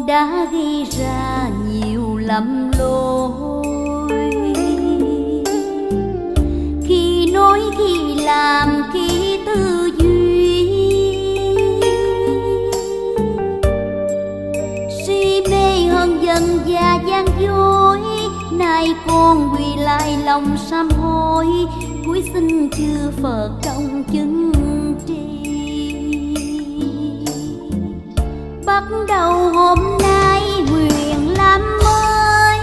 con đã gây ra nhiều lầm lỗi, khi nói khi làm khi tư duy si mê hơn dần và gian dối. Nay con quỳ lại lòng sám hối, cúi xin chư Phật trong chứng tri. Bắt đầu hôm nay nguyện làm mới,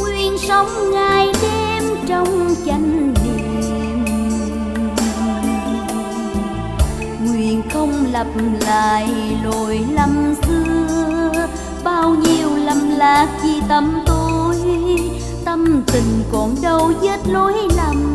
nguyện sống ngày đêm trong chánh niệm, nguyện không lặp lại lỗi lầm xưa. Bao nhiêu lầm lạc vì tâm tôi, tâm tình còn đâu vết lỗi lầm.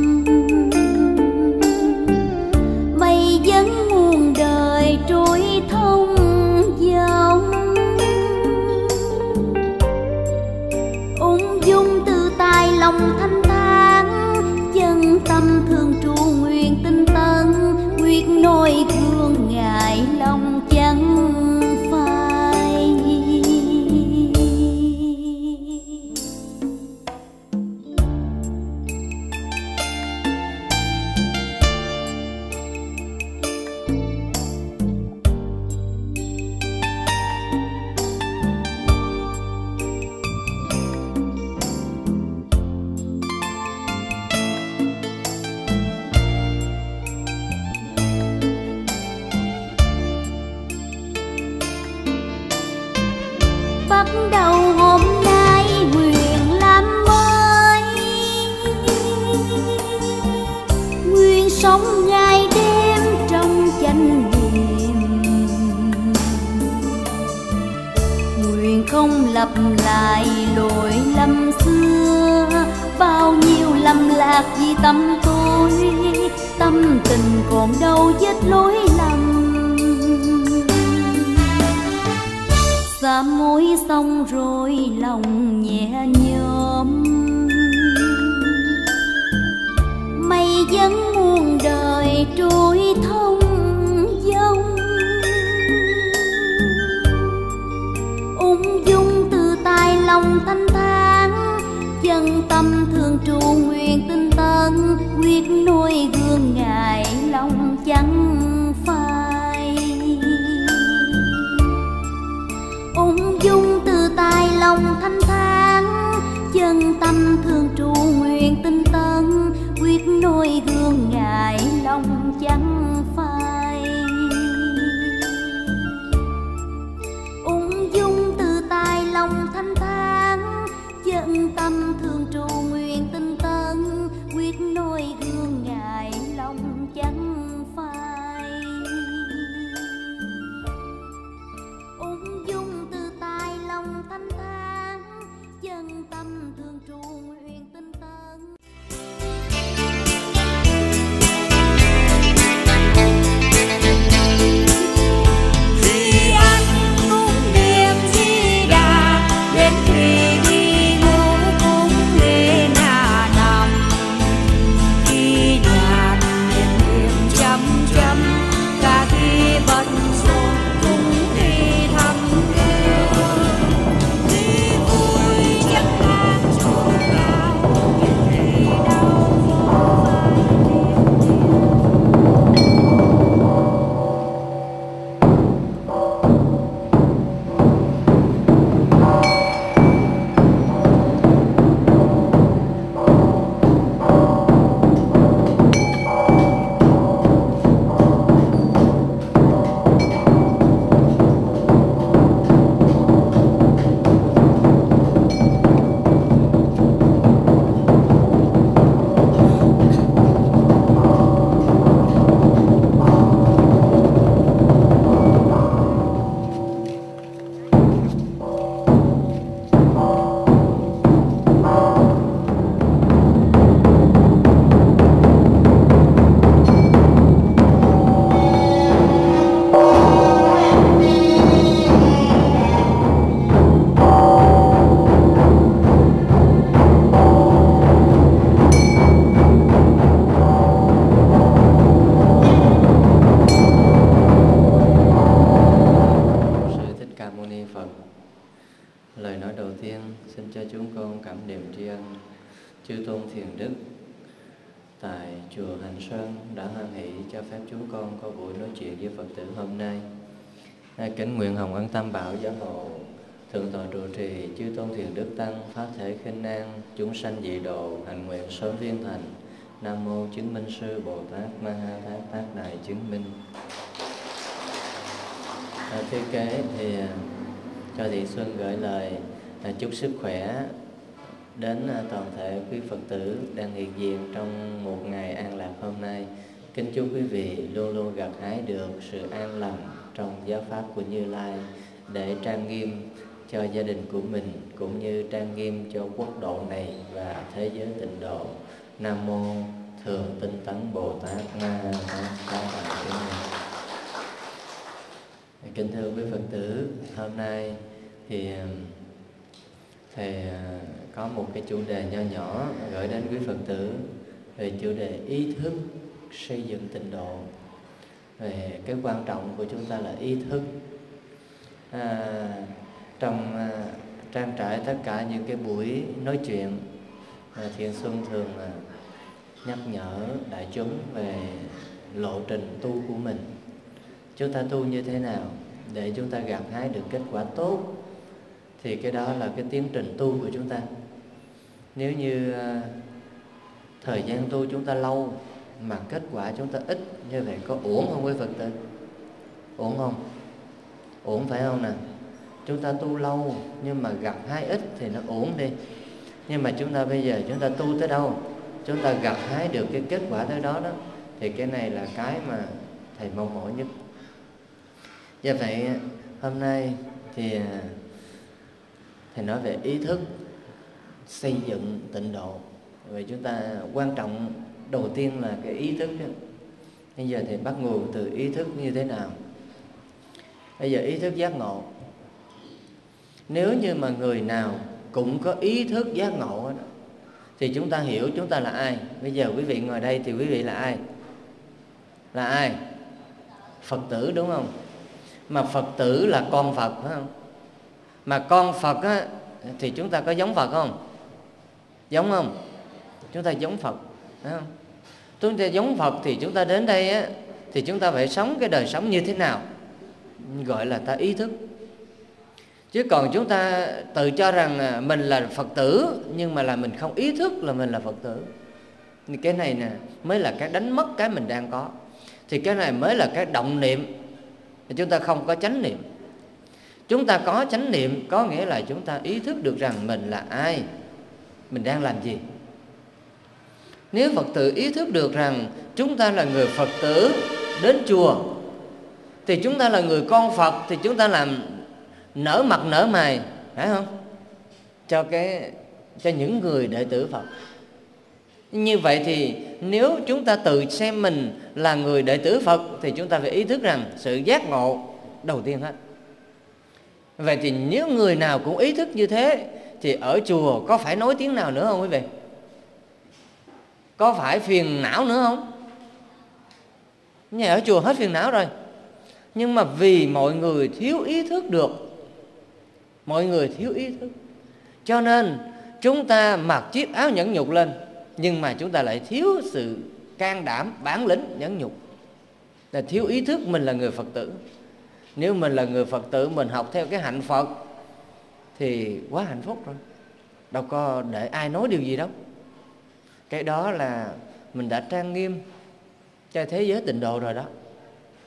mây vẫn muôn đời trôi thông dòng. Ung dung tự tài lòng thanh thản, chân tâm thường trụ nguyện tinh tấn, quyết nỗi thương ngại lòng chẳng. Lặp lại lỗi lầm xưa, bao nhiêu lầm lạc vì tâm tôi, tâm tình còn đâu vết lỗi lầm. Sám hối xong rồi lòng nhẹ nhõm, mây vẫn muôn đời trôi thông dông. Ung dung lòng thanh thản, chân tâm thường trụ nguyện tinh tấn, quyết nuôi gương ngại lòng chẳng phai. Ung dung tự tài lòng thanh thản, chân tâm thường trụ nguyện tinh tấn, quyết nuôi gương ngại lòng chẳng phai. Ung dung tự tài lòng thanh thản, tâm thường trụ nguyện tinh tấn, quyết nỗi gương ngại lòng chẳng phai. Ung dung tự tài lòng thanh thản, chân tâm thường trụ nguyện tinh tấn. Khi ăn uống niệm Di Đà đến khi riêng chư tôn thiền đức tại chùa Hành Sơn đã hoan hỷ cho phép chúng con có buổi nói chuyện với Phật tử hôm nay. Kính nguyện Hồng Ân Tam Bảo Giác Hộ, Thượng Tọa Trụ Trì, Chư Tôn Thiền Đức Tăng, Pháp Thể Khinh An, chúng sanh dị độ, hành nguyện sớm viên thành. Nam Mô Chứng Minh Sư Bồ Tát Ma Ha Tát Tác Đại Chứng Minh. Phía kế thì cho Thị Xuân gửi lời chúc sức khỏe đến toàn thể quý Phật tử đang hiện diện trong một ngày an lạc hôm nay. Kính chúc quý vị luôn luôn gặt hái được sự an lành trong giáo pháp của Như Lai để trang nghiêm cho gia đình của mình, cũng như trang nghiêm cho quốc độ này và thế giới tịnh độ. Nam Mô Thượng Tinh Tấn Bồ Tát Ma Ha Tát Đại. Kính thưa quý Phật tử, hôm nay thì Thầy có một cái chủ đề nho nhỏ gửi đến quý Phật tử về chủ đề ý thức xây dựng tịnh độ. Về cái quan trọng của chúng ta là ý thức. Trong trang trải tất cả những cái buổi nói chuyện, Thiện Xuân thường nhắc nhở đại chúng về lộ trình tu của mình. Chúng ta tu như thế nào để chúng ta gặt hái được kết quả tốt, thì cái đó là cái tiến trình tu của chúng ta. Nếu như thời gian tu chúng ta lâu mà kết quả chúng ta ít, như vậy có uổng không quý Phật tử? Uổng không? Uổng phải không nè? Chúng ta tu lâu nhưng mà gặt hái ít thì nó uổng đi. Nhưng mà chúng ta bây giờ chúng ta tu tới đâu, chúng ta gặt hái được cái kết quả tới đó đó, thì cái này là cái mà Thầy mong mỏi nhất. Do vậy hôm nay thì Thầy nói về ý thức xây dựng tịnh độ. Vậy chúng ta quan trọng đầu tiên là cái ý thức. Bây giờ Thầy bắt nguồn từ ý thức như thế nào? Bây giờ ý thức giác ngộ. Nếu như mà người nào cũng có ý thức giác ngộ đó, thì chúng ta hiểu chúng ta là ai. Bây giờ quý vị ngồi đây thì quý vị là ai? Là ai? Phật tử, đúng không? Mà Phật tử là con Phật, phải không? Mà con Phật á, thì chúng ta có giống Phật không? Giống không? Chúng ta giống Phật, phải không? Chúng ta giống Phật thì chúng ta đến đây á, thì chúng ta phải sống cái đời sống như thế nào, gọi là ta ý thức. Chứ còn chúng ta tự cho rằng mình là Phật tử, nhưng mà là mình không ý thức là mình là Phật tử. Cái này nè mới là cái đánh mất cái mình đang có. Thì cái này mới là cái động niệm. Chúng ta không có chánh niệm. Chúng ta có chánh niệm có nghĩa là chúng ta ý thức được rằng mình là ai, mình đang làm gì. Nếu Phật tử ý thức được rằng chúng ta là người Phật tử đến chùa, thì chúng ta là người con Phật, thì chúng ta làm nở mặt nở mày, phải không? Cho những người đệ tử Phật. Như vậy thì nếu chúng ta tự xem mình là người đệ tử Phật, thì chúng ta phải ý thức rằng sự giác ngộ đầu tiên hết. Vậy thì nếu người nào cũng ý thức như thế, thì ở chùa có phải nói tiếng nào nữa không quý vị? Có phải phiền não nữa không? Nhưng ở chùa hết phiền não rồi. Nhưng mà vì mọi người thiếu ý thức được, mọi người thiếu ý thức, cho nên chúng ta mặc chiếc áo nhẫn nhục lên, nhưng mà chúng ta lại thiếu sự can đảm, bản lĩnh nhẫn nhục, là thiếu ý thức mình là người Phật tử. Nếu mình là người Phật tử, mình học theo cái hạnh Phật thì quá hạnh phúc rồi, đâu có để ai nói điều gì đâu. Cái đó là mình đã trang nghiêm cho thế giới tịnh độ rồi đó.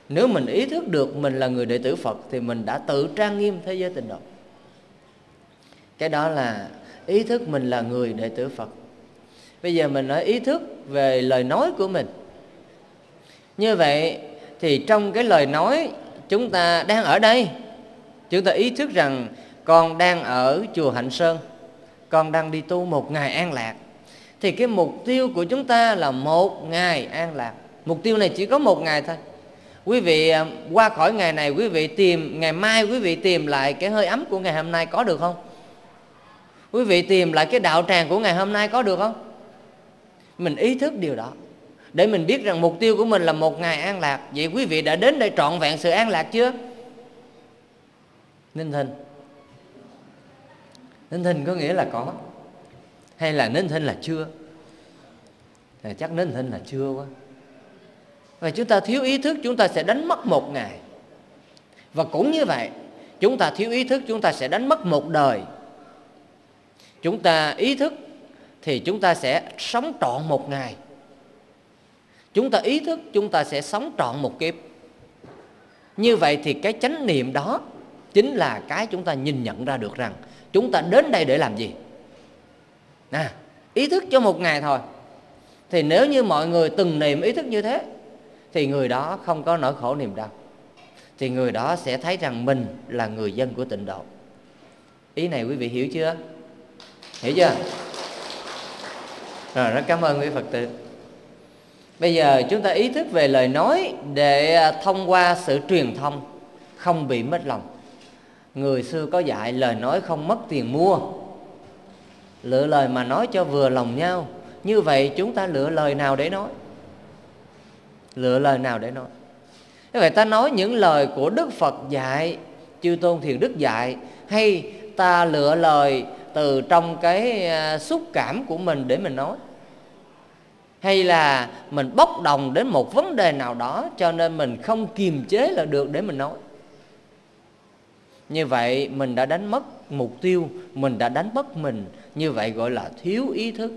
Nếu mình ý thức được mình là người đệ tử Phật thì mình đã tự trang nghiêm thế giới tịnh độ. Cái đó là ý thức mình là người đệ tử Phật. Bây giờ mình nói ý thức về lời nói của mình. Như vậy thì trong cái lời nói, chúng ta đang ở đây, chúng ta ý thức rằng con đang ở chùa Hạnh Sơn, con đang đi tu một ngày an lạc. Thì cái mục tiêu của chúng ta là một ngày an lạc. Mục tiêu này chỉ có một ngày thôi. Quý vị qua khỏi ngày này, quý vị tìm ngày mai, quý vị tìm lại cái hơi ấm của ngày hôm nay có được không? Quý vị tìm lại cái đạo tràng của ngày hôm nay có được không? Mình ý thức điều đó để mình biết rằng mục tiêu của mình là một ngày an lạc. Vậy quý vị đã đến đây trọn vẹn sự an lạc chưa? Ninh Thinh. Ninh Thinh có nghĩa là có. hay là nên thân là chưa? Chắc nên thân là chưa quá. Và chúng ta thiếu ý thức, chúng ta sẽ đánh mất một ngày. Và cũng như vậy, chúng ta thiếu ý thức, chúng ta sẽ đánh mất một đời. Chúng ta ý thức thì chúng ta sẽ sống trọn một ngày. Chúng ta ý thức, chúng ta sẽ sống trọn một kiếp. Như vậy thì cái chánh niệm đó chính là cái chúng ta nhìn nhận ra được rằng chúng ta đến đây để làm gì. Ý thức cho một ngày thôi. Thì nếu như mọi người từng niệm ý thức như thế thì người đó không có nỗi khổ niềm đau. Thì người đó sẽ thấy rằng mình là người dân của tịnh độ. Ý này quý vị hiểu chưa? Hiểu chưa? Rồi, rất cảm ơn quý Phật tử. Bây giờ chúng ta ý thức về lời nói để thông qua sự truyền thông không bị mất lòng. Người xưa có dạy lời nói không mất tiền mua. Lựa lời mà nói cho vừa lòng nhau. Như vậy chúng ta lựa lời nào để nói? Lựa lời nào để nói? Như vậy ta nói những lời của Đức Phật dạy, Chư Tôn Thiền Đức dạy, hay ta lựa lời từ trong cái xúc cảm của mình để mình nói? Hay là mình bốc đồng đến một vấn đề nào đó cho nên mình không kiềm chế là được để mình nói? Như vậy mình đã đánh mất mục tiêu, mình đã đánh mất mình. Như vậy gọi là thiếu ý thức.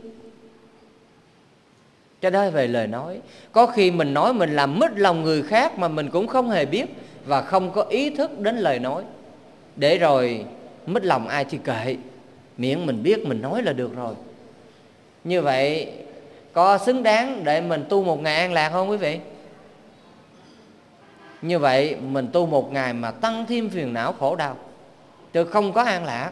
Cho đó về lời nói, có khi mình nói mình làm mất lòng người khác mà mình cũng không hề biết và không có ý thức đến lời nói. Để rồi mất lòng ai thì kệ, miễn mình biết mình nói là được rồi. Như vậy có xứng đáng để mình tu một ngày an lạc không quý vị? Như vậy mình tu một ngày mà tăng thêm phiền não khổ đau chứ không có an lạc.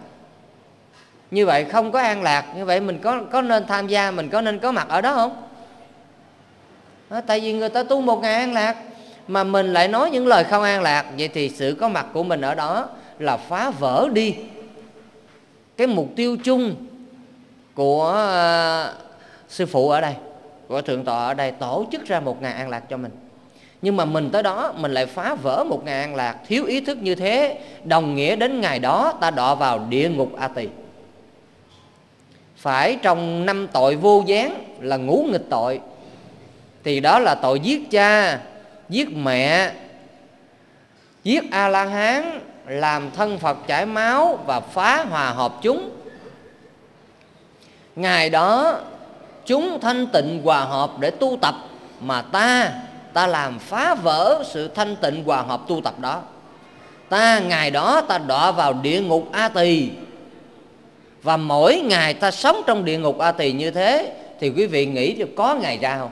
Như vậy không có an lạc, như vậy mình có nên tham gia, mình có nên có mặt ở đó không? Đó, tại vì người ta tu một ngày an lạc mà mình lại nói những lời không an lạc. Vậy thì sự có mặt của mình ở đó là phá vỡ đi cái mục tiêu chung của sư phụ ở đây, của thượng tọa ở đây tổ chức ra một ngày an lạc cho mình. Nhưng mà mình tới đó mình lại phá vỡ một ngày an lạc. Thiếu ý thức như thế đồng nghĩa đến ngày đó ta đọa vào địa ngục A Tỳ. Phải trong 5 tội vô gián là ngũ nghịch tội. Thì đó là tội giết cha, giết mẹ, giết A-la-hán, làm thân Phật chảy máu và phá hòa hợp chúng. Ngày đó chúng thanh tịnh hòa hợp để tu tập, mà ta làm phá vỡ sự thanh tịnh hòa hợp tu tập đó. Ngày đó ta đọa vào địa ngục A Tỳ. Và mỗi ngày ta sống trong địa ngục A Tỳ như thế thì quý vị nghĩ có ngày ra không?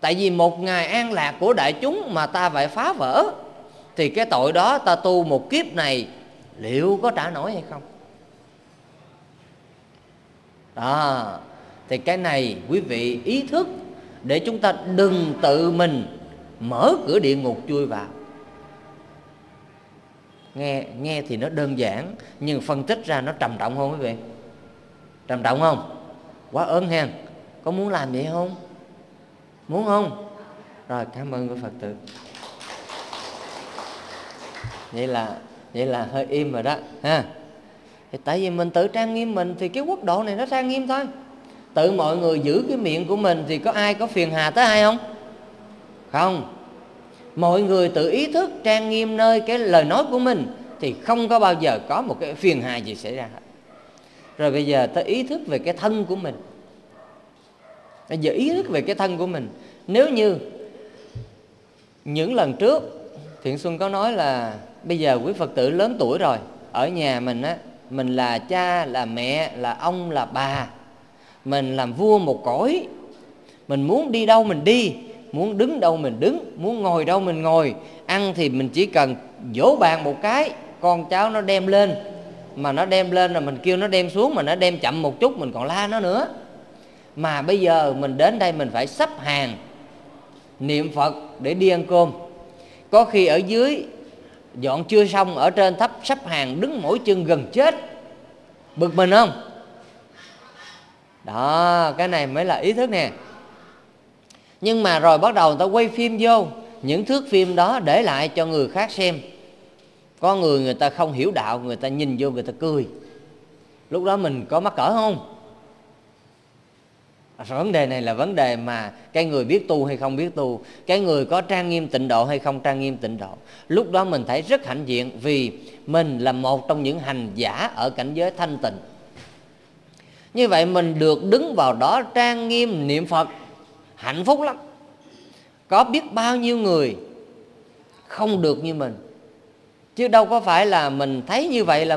Tại vì một ngày an lạc của đại chúng mà ta phải phá vỡ thì cái tội đó ta tu một kiếp này liệu có trả nổi hay không? Đó, thì cái này quý vị ý thức để chúng ta đừng tự mình mở cửa địa ngục chui vào. Nghe thì nó đơn giản nhưng phân tích ra nó trầm trọng không quý vị? Trầm trọng không? Quá ớn hen. Có muốn làm vậy không? Muốn không? Rồi, cảm ơn quý Phật tử. Vậy là hơi im rồi đó ha. Thì tại vì mình tự trang nghiêm mình thì cái quốc độ này nó trang nghiêm thôi. Tự mọi người giữ cái miệng của mình thì có ai có phiền hà tới ai không? Không. Mọi người tự ý thức trang nghiêm nơi cái lời nói của mình thì không có bao giờ có một cái phiền hà gì xảy ra hết. Rồi bây giờ ta ý thức về cái thân của mình. Bây giờ ý thức về cái thân của mình. Nếu như những lần trước Thiện Xuân có nói là bây giờ quý Phật tử lớn tuổi rồi, ở nhà mình á, mình là cha, là mẹ, là ông, là bà, mình làm vua một cõi. Mình muốn đi đâu mình đi, muốn đứng đâu mình đứng, muốn ngồi đâu mình ngồi. Ăn thì mình chỉ cần vỗ bàn một cái, con cháu nó đem lên. Mà nó đem lên rồi mình kêu nó đem xuống, mà nó đem chậm một chút mình còn la nó nữa. Mà bây giờ mình đến đây mình phải xếp hàng niệm Phật để đi ăn cơm. Có khi ở dưới dọn chưa xong, ở trên thấp xếp hàng đứng mỗi chân gần chết. Bực mình không? Đó, cái này mới là ý thức nè. Nhưng mà rồi bắt đầu người ta quay phim vô, những thước phim đó để lại cho người khác xem. Có người người ta không hiểu đạo, người ta nhìn vô người ta cười. lúc đó mình có mắc cỡ không? Vấn đề này là vấn đề mà cái người biết tu hay không biết tu, cái người có trang nghiêm tịnh độ hay không trang nghiêm tịnh độ. Lúc đó mình thấy rất hãnh diện vì mình là một trong những hành giả ở cảnh giới thanh tịnh. Như vậy mình được đứng vào đó trang nghiêm niệm Phật, hạnh phúc lắm. Có biết bao nhiêu người không được như mình, chứ đâu có phải là mình thấy như vậy là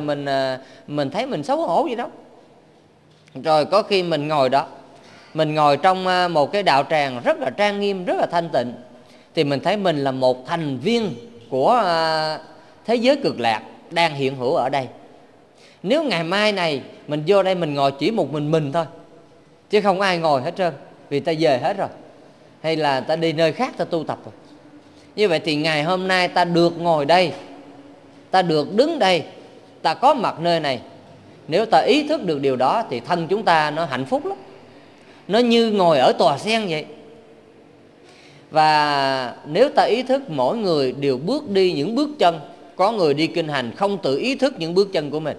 mình thấy mình xấu hổ gì đâu. Rồi có khi mình ngồi đó, mình ngồi trong một cái đạo tràng rất là trang nghiêm, rất là thanh tịnh, thì mình thấy mình là một thành viên của thế giới cực lạc đang hiện hữu ở đây. Nếu ngày mai này mình vô đây mình ngồi chỉ một mình thôi, chứ không ai ngồi hết trơn, vì ta về hết rồi, hay là ta đi nơi khác ta tu tập rồi. Như vậy thì ngày hôm nay ta được ngồi đây, ta được đứng đây, ta có mặt nơi này. Nếu ta ý thức được điều đó thì thân chúng ta nó hạnh phúc lắm, nó như ngồi ở tòa sen vậy. Và nếu ta ý thức mỗi người đều bước đi những bước chân, có người đi kinh hành không tự ý thức những bước chân của mình,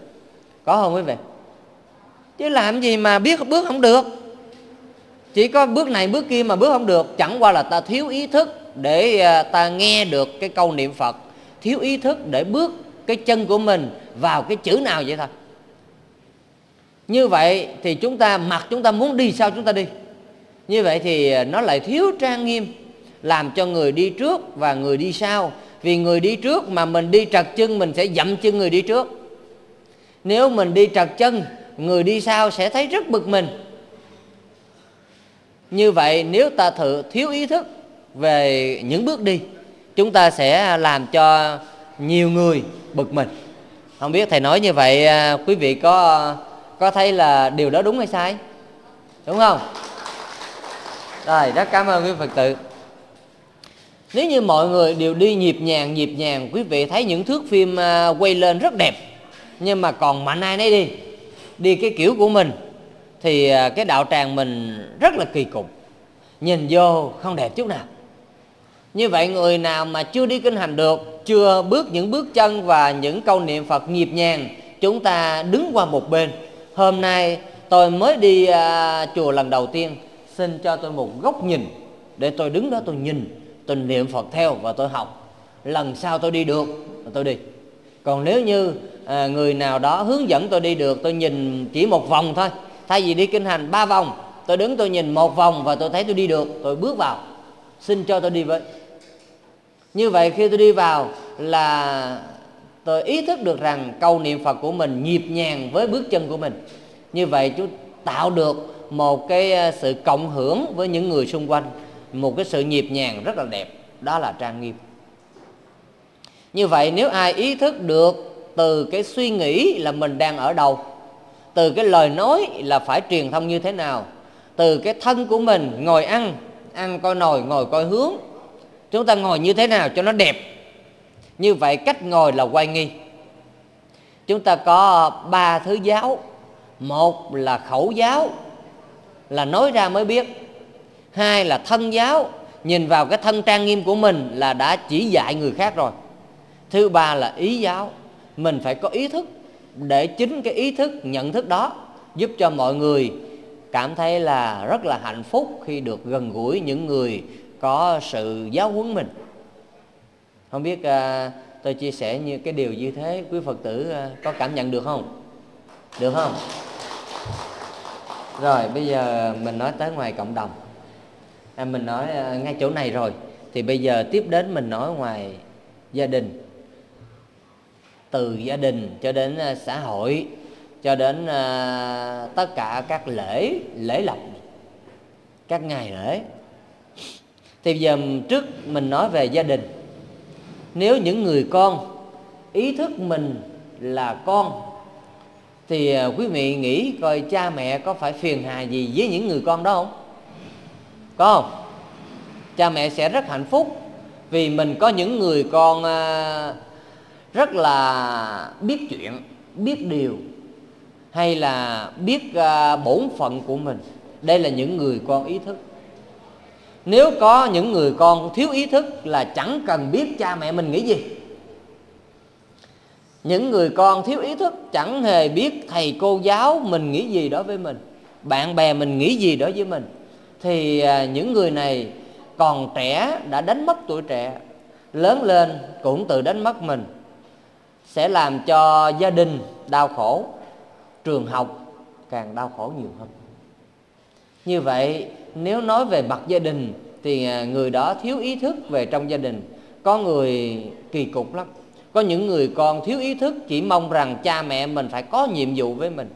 có không quý vị? Chứ làm gì mà biết bước không được, chỉ có bước này bước kia mà bước không được. Chẳng qua là ta thiếu ý thức để ta nghe được cái câu niệm Phật, thiếu ý thức để bước cái chân của mình vào cái chữ nào vậy thôi. Như vậy thì chúng ta mặc chúng ta muốn đi sao chúng ta đi. Như vậy thì nó lại thiếu trang nghiêm, làm cho người đi trước và người đi sau. Vì người đi trước mà mình đi trật chân, mình sẽ dậm chân người đi trước. Nếu mình đi trật chân, người đi sau sẽ thấy rất bực mình. Như vậy nếu ta thiếu ý thức về những bước đi, chúng ta sẽ làm cho nhiều người bực mình. Không biết thầy nói như vậy quý vị có thấy là điều đó đúng hay sai, đúng không? Rồi, rất cảm ơn quý Phật tử. Nếu như mọi người đều đi nhịp nhàng, quý vị thấy những thước phim quay lên rất đẹp, nhưng mà còn mạnh ai nấy đi cái kiểu của mình, thì cái đạo tràng mình rất là kỳ cục, nhìn vô không đẹp chút nào. Như vậy người nào mà chưa đi kinh hành được, chưa bước những bước chân và những câu niệm Phật nhịp nhàng, chúng ta đứng qua một bên. Hôm nay tôi mới đi chùa lần đầu tiên, xin cho tôi một góc nhìn để tôi đứng đó tôi nhìn, tôi niệm Phật theo và tôi học. Lần sau tôi đi được tôi đi. Còn nếu như người nào đó hướng dẫn tôi đi được, tôi nhìn chỉ một vòng thôi, thay vì đi kinh hành 3 vòng, tôi đứng tôi nhìn 1 vòng và tôi thấy tôi đi được, tôi bước vào, xin cho tôi đi với. Như vậy khi tôi đi vào là tôi ý thức được rằng câu niệm Phật của mình nhịp nhàng với bước chân của mình. Như vậy chú tạo được một cái sự cộng hưởng với những người xung quanh, một cái sự nhịp nhàng rất là đẹp. Đó là trang nghiêm. Như vậy nếu ai ý thức được từ cái suy nghĩ là mình đang ở đâu, từ cái lời nói là phải truyền thông như thế nào, từ cái thân của mình ngồi ăn coi nồi, ngồi coi hướng, chúng ta ngồi như thế nào cho nó đẹp. Như vậy cách ngồi là quay nghi. Chúng ta có 3 thứ giáo. Một là khẩu giáo, là nói ra mới biết. 2 là thân giáo, nhìn vào cái thân trang nghiêm của mình là đã chỉ dạy người khác rồi. 3 là ý giáo, mình phải có ý thức để chính cái ý thức, nhận thức đó giúp cho mọi người cảm thấy là rất là hạnh phúc khi được gần gũi những người có sự giáo huấn mình. Không biết tôi chia sẻ như cái điều như thế, quý Phật tử có cảm nhận được không? Được không? Rồi bây giờ mình nói tới ngoài cộng đồng. Mình nói ngay chỗ này rồi, thì bây giờ tiếp đến mình nói ngoài gia đình. Từ gia đình cho đến xã hội, cho đến tất cả các lễ lộc, các ngày lễ. Thì giờ trước mình nói về gia đình. Nếu những người con ý thức mình là con, thì quý vị nghĩ coi cha mẹ có phải phiền hà gì với những người con đó không? Có không? Cha mẹ sẽ rất hạnh phúc vì mình có những người con rất là biết chuyện, biết điều, hay là biết bổn phận của mình. Đây là những người con ý thức. Nếu có những người con thiếu ý thức là chẳng cần biết cha mẹ mình nghĩ gì. Những người con thiếu ý thức chẳng hề biết thầy cô giáo mình nghĩ gì đối với mình, bạn bè mình nghĩ gì đối với mình. Thì những người này còn trẻ đã đánh mất tuổi trẻ, lớn lên cũng tự đánh mất mình, sẽ làm cho gia đình đau khổ, trường học càng đau khổ nhiều hơn. Như vậy nếu nói về mặt gia đình thì người đó thiếu ý thức về trong gia đình. Có người kỳ cục lắm, có những người con thiếu ý thức chỉ mong rằng cha mẹ mình phải có nhiệm vụ với mình,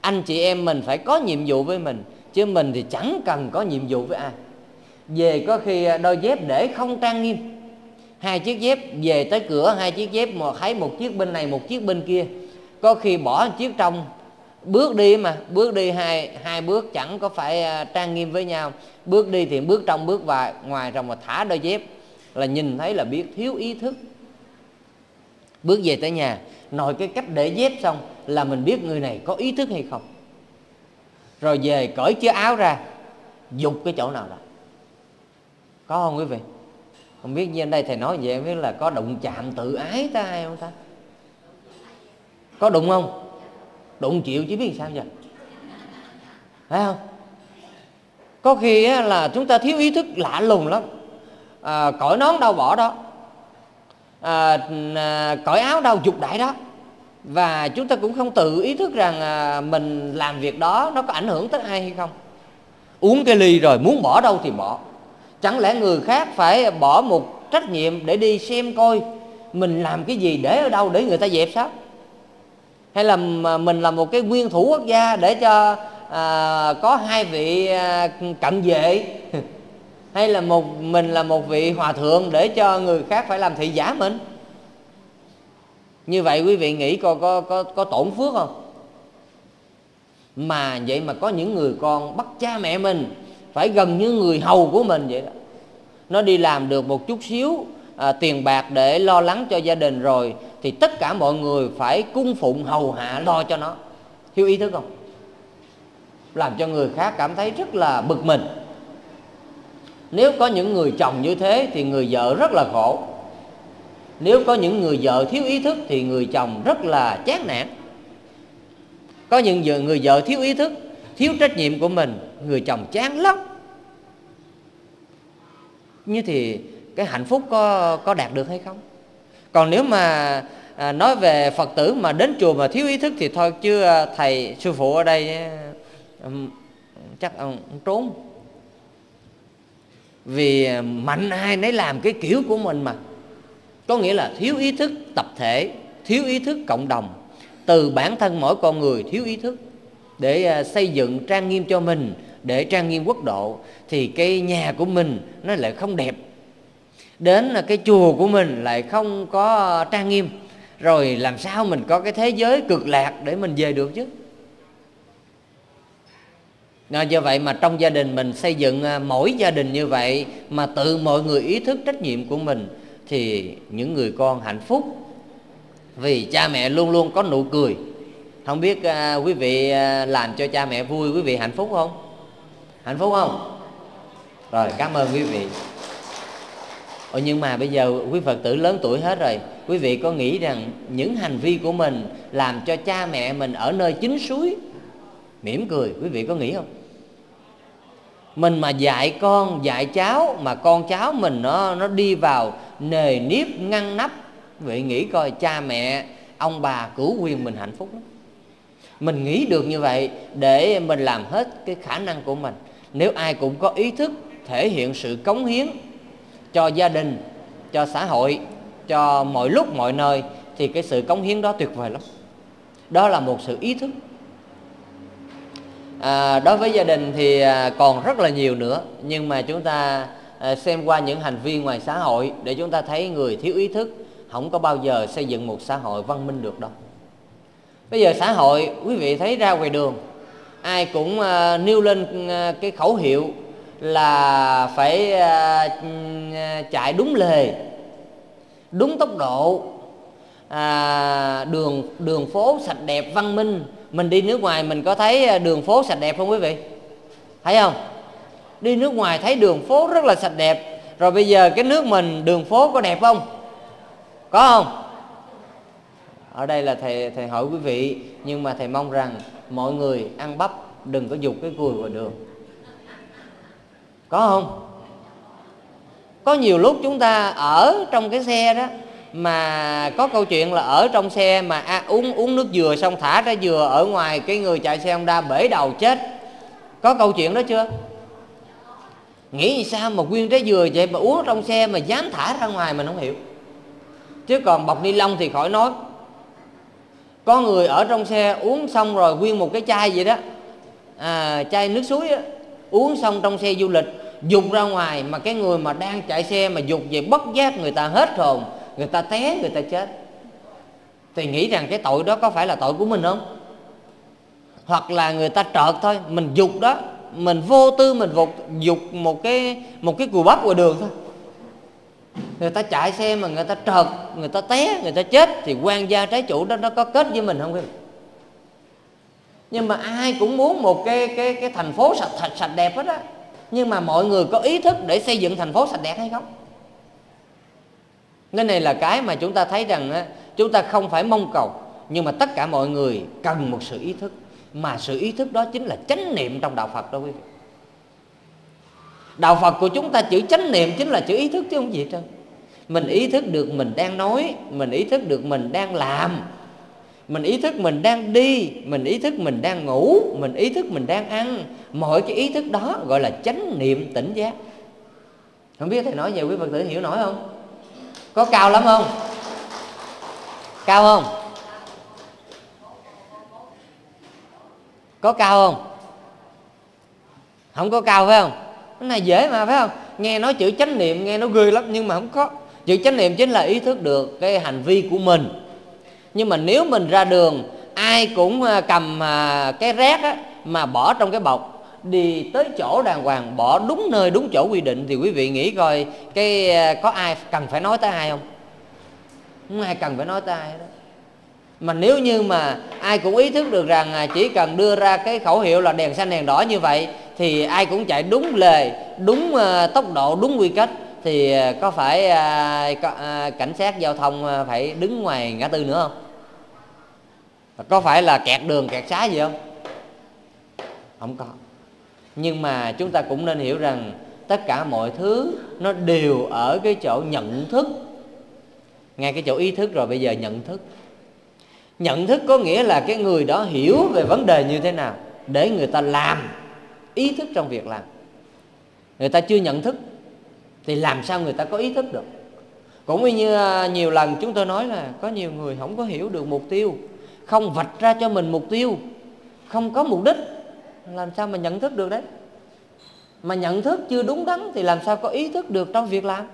anh chị em mình phải có nhiệm vụ với mình, chứ mình thì chẳng cần có nhiệm vụ với ai. Về có khi đôi dép để không trang nghiêm, hai chiếc dép về tới cửa, hai chiếc dép mà thấy một chiếc bên này một chiếc bên kia, có khi bỏ một chiếc trong, bước đi mà bước đi hai bước chẳng có phải trang nghiêm với nhau, bước đi thì bước trong bước vào ngoài rồi mà thả đôi dép là nhìn thấy là biết thiếu ý thức. Bước về tới nhà, nội cái cách để dép xong là mình biết người này có ý thức hay không. Rồi về cởi chiếc áo ra, dục cái chỗ nào đó. Có không quý vị? Không biết như đây thầy nói vậy em biết là có đụng chạm tự ái ta hay không ta? Có đụng không? Đụng chịu chứ biết sao giờ. Thấy không? Có khi là chúng ta thiếu ý thức lạ lùng lắm. Cởi nón đâu bỏ đó, cởi áo đâu dục đại đó. Và chúng ta cũng không tự ý thức rằng mình làm việc đó nó có ảnh hưởng tới ai hay không. Uống cái ly rồi muốn bỏ đâu thì bỏ. Chẳng lẽ người khác phải bỏ một trách nhiệm để đi xem coi mình làm cái gì, để ở đâu để người ta dẹp sao? Hay là mình là một cái nguyên thủ quốc gia để cho có hai vị cận vệ hay là mình là một vị hòa thượng để cho người khác phải làm thị giả mình? Như vậy quý vị nghĩ coi có tổn phước không? Mà vậy mà có những người con bắt cha mẹ mình phải gần như người hầu của mình vậy đó. Nó đi làm được một chút xíu tiền bạc để lo lắng cho gia đình rồi thì tất cả mọi người phải cung phụng hầu hạ lo cho nó. Thiếu ý thức không? Làm cho người khác cảm thấy rất là bực mình. Nếu có những người chồng như thế thì người vợ rất là khổ. Nếu có những người vợ thiếu ý thức thì người chồng rất là chán nản. Có những người vợ thiếu ý thức, thiếu trách nhiệm của mình, người chồng chán lắm. Như thì cái hạnh phúc có đạt được hay không? Còn nếu mà nói về Phật tử mà đến chùa mà thiếu ý thức thì thôi, chứ thầy sư phụ ở đây chắc ông trốn. Vì mạnh ai nấy làm cái kiểu của mình mà. Có nghĩa là thiếu ý thức tập thể, thiếu ý thức cộng đồng. Từ bản thân mỗi con người thiếu ý thức để xây dựng trang nghiêm cho mình, để trang nghiêm quốc độ, thì cái nhà của mình nó lại không đẹp, đến cái chùa của mình lại không có trang nghiêm, rồi làm sao mình có cái thế giới cực lạc để mình về được chứ? Do vậy mà trong gia đình mình xây dựng mỗi gia đình như vậy mà tự mọi người ý thức trách nhiệm của mình thì những người con hạnh phúc, vì cha mẹ luôn luôn có nụ cười. Không biết quý vị làm cho cha mẹ vui, quý vị hạnh phúc không? Hạnh phúc không? Rồi, cảm ơn quý vị. Nhưng mà bây giờ quý Phật tử lớn tuổi hết rồi, quý vị có nghĩ rằng những hành vi của mình làm cho cha mẹ mình ở nơi chính suối mỉm cười, quý vị có nghĩ không? Mình mà dạy con, dạy cháu mà con cháu mình nó đi vào nề nếp ngăn nắp, vậy nghĩ coi cha mẹ, ông bà, cửu quyền mình hạnh phúc lắm. Mình nghĩ được như vậy để mình làm hết cái khả năng của mình. Nếu ai cũng có ý thức thể hiện sự cống hiến cho gia đình, cho xã hội, cho mọi lúc mọi nơi thì cái sự cống hiến đó tuyệt vời lắm. Đó là một sự ý thức. Đối với gia đình thì còn rất là nhiều nữa, nhưng mà chúng ta xem qua những hành vi ngoài xã hội để chúng ta thấy người thiếu ý thức không có bao giờ xây dựng một xã hội văn minh được đâu. Bây giờ xã hội quý vị thấy ra ngoài đường ai cũng nêu lên cái khẩu hiệu là phải chạy đúng lề, đúng tốc độ, đường phố sạch đẹp văn minh. Mình đi nước ngoài mình có thấy đường phố sạch đẹp không quý vị? Thấy không? Đi nước ngoài thấy đường phố rất là sạch đẹp. Rồi bây giờ cái nước mình đường phố có đẹp không? Có không? Ở đây là thầy hỏi quý vị, nhưng mà thầy mong rằng mọi người ăn bắp đừng có dục cái cùi vào đường. Có không? Có nhiều lúc chúng ta ở trong cái xe đó, mà có câu chuyện là ở trong xe mà uống nước dừa xong thả ra dừa ở ngoài, cái người chạy xe Honda bể đầu chết. Có câu chuyện đó chưa? Nghĩ sao mà nguyên trái dừa vậy mà uống trong xe mà dám thả ra ngoài, mình không hiểu. Chứ còn bọc ni lông thì khỏi nói. Có người ở trong xe uống xong rồi nguyên một cái chai vậy đó, chai nước suối đó, uống xong trong xe du lịch dục ra ngoài, mà cái người mà đang chạy xe mà dục về bất giác người ta hết hồn, người ta té, người ta chết. Thì nghĩ rằng cái tội đó có phải là tội của mình không? Hoặc là người ta trợt thôi, mình dục đó, mình vô tư mình dục một cái cùi bắp ngoài đường thôi. Người ta chạy xe mà người ta trợt, người ta té, người ta chết, thì quan gia trái chủ đó nó có kết với mình không? Nhưng mà ai cũng muốn một cái thành phố sạch đẹp hết á. Nhưng mà mọi người có ý thức để xây dựng thành phố sạch đẹp hay không? Cái này là cái mà chúng ta thấy rằng á, chúng ta không phải mong cầu, nhưng mà tất cả mọi người cần một sự ý thức. Mà sự ý thức đó chính là chánh niệm trong đạo Phật đó quý vị. Đạo Phật của chúng ta chữ chánh niệm chính là chữ ý thức chứ không gì hết trơn. Mình ý thức được mình đang nói, mình ý thức được mình đang làm, mình ý thức mình đang đi, mình ý thức mình đang ngủ, mình ý thức mình đang ăn. Mọi cái ý thức đó gọi là chánh niệm tỉnh giác. Không biết thầy nói về quý Phật tử hiểu nổi không? Có cao lắm không? Cao không? Có cao không? Không có cao phải không? Cái này dễ mà phải không? Nghe nói chữ chánh niệm nghe nó ghê lắm, nhưng mà không có. Chữ chánh niệm chính là ý thức được cái hành vi của mình. Nhưng mà nếu mình ra đường ai cũng cầm cái rác á, mà bỏ trong cái bọc, đi tới chỗ đàng hoàng, bỏ đúng nơi đúng chỗ quy định, thì quý vị nghĩ coi cái có ai cần phải nói tới ai không? Không ai cần phải nói tới ai đó. Mà nếu như mà ai cũng ý thức được rằng chỉ cần đưa ra cái khẩu hiệu là đèn xanh đèn đỏ như vậy, thì ai cũng chạy đúng lề, đúng tốc độ, đúng quy cách, thì có phải cảnh sát giao thông phải đứng ngoài ngã tư nữa không? Có phải là kẹt đường kẹt xá gì không? Không có. Nhưng mà chúng ta cũng nên hiểu rằng tất cả mọi thứ nó đều ở cái chỗ nhận thức. Ngay cái chỗ ý thức rồi bây giờ nhận thức. Nhận thức có nghĩa là cái người đó hiểu về vấn đề như thế nào để người ta làm, ý thức trong việc làm. Người ta chưa nhận thức thì làm sao người ta có ý thức được. Cũng như nhiều lần chúng tôi nói là có nhiều người không có hiểu được mục tiêu, không vạch ra cho mình mục tiêu, không có mục đích, làm sao mà nhận thức được đấy. Mà nhận thức chưa đúng đắn thì làm sao có ý thức được trong việc làm.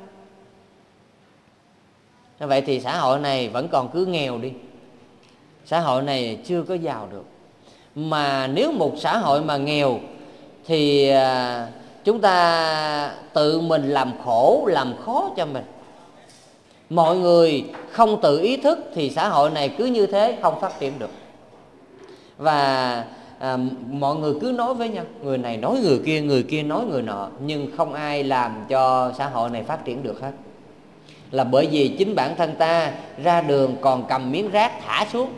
Vậy thì xã hội này vẫn còn cứ nghèo đi, xã hội này chưa có giàu được. Mà nếu một xã hội mà nghèo thì chúng ta tự mình làm khổ, làm khó cho mình. Mọi người không tự ý thức thì xã hội này cứ như thế không phát triển được. Và mọi người cứ nói với nhau, người này nói người kia nói người nọ, nhưng không ai làm cho xã hội này phát triển được hết. Là bởi vì chính bản thân ta ra đường còn cầm miếng rác thả xuống,